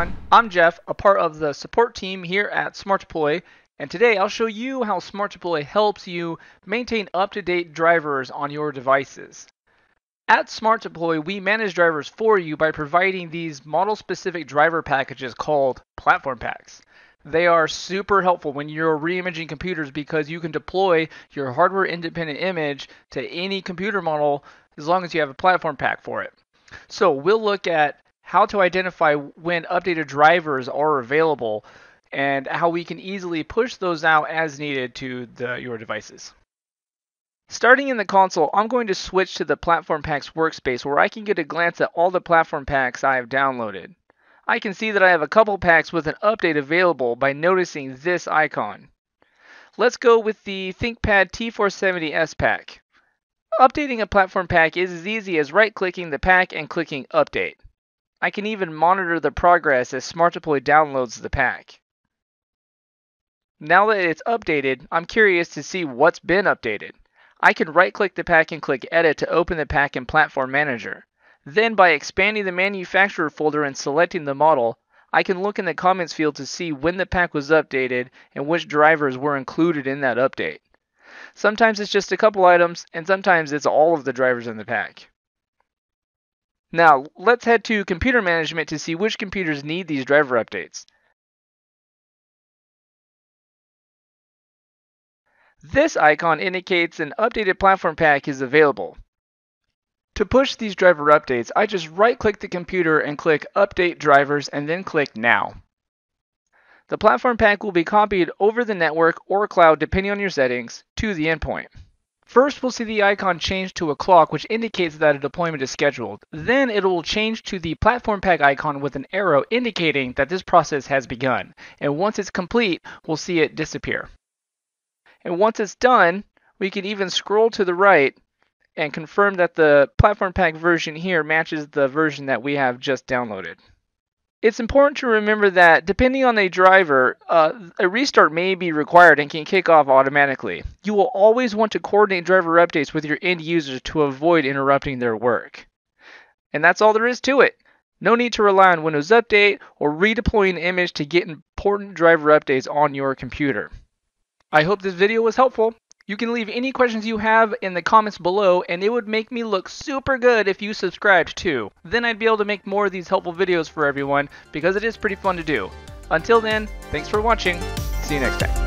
everyone. I'm Jeff, a part of the support team here at SmartDeploy, and today I'll show you how SmartDeploy helps you maintain up-to-date drivers on your devices. At SmartDeploy, we manage drivers for you by providing these model-specific driver packages called Platform Packs. They are super helpful when you're reimaging computers because you can deploy your hardware-independent image to any computer model as long as you have a platform pack for it. So we'll look at how to identify when updated drivers are available and how we can easily push those out as needed to your devices. Starting in the console, I'm going to switch to the Platform Packs workspace where I can get a glance at all the Platform Packs I have downloaded. I can see that I have a couple packs with an update available by noticing this icon. Let's go with the ThinkPad T470S pack. Updating a platform pack is as easy as right-clicking the pack and clicking Update. I can even monitor the progress as SmartDeploy downloads the pack. Now that it's updated, I'm curious to see what's been updated. I can right-click the pack and click Edit to open the pack in Platform Manager. Then by expanding the manufacturer folder and selecting the model, I can look in the comments field to see when the pack was updated and which drivers were included in that update. Sometimes it's just a couple items, and sometimes it's all of the drivers in the pack. Now, let's head to computer management to see which computers need these driver updates. This icon indicates an updated platform pack is available. To push these driver updates, I just right-click the computer and click Update Drivers and then click Now. The platform pack will be copied over the network or cloud, depending on your settings, to the endpoint. First, we'll see the icon change to a clock, which indicates that a deployment is scheduled. Then it will change to the platform pack icon with an arrow indicating that this process has begun. And once it's complete, we'll see it disappear. And once it's done, we can even scroll to the right and confirm that the platform pack version here matches the version that we have just downloaded. It's important to remember that depending on a driver, a restart may be required and can kick off automatically. You will always want to coordinate driver updates with your end users to avoid interrupting their work. And that's all there is to it. No need to rely on Windows Update or redeploying an image to get important driver updates on your computer. I hope this video was helpful. You can leave any questions you have in the comments below, and it would make me look super good if you subscribed too. Then I'd be able to make more of these helpful videos for everyone because it is pretty fun to do. Until then, thanks for watching. See you next time.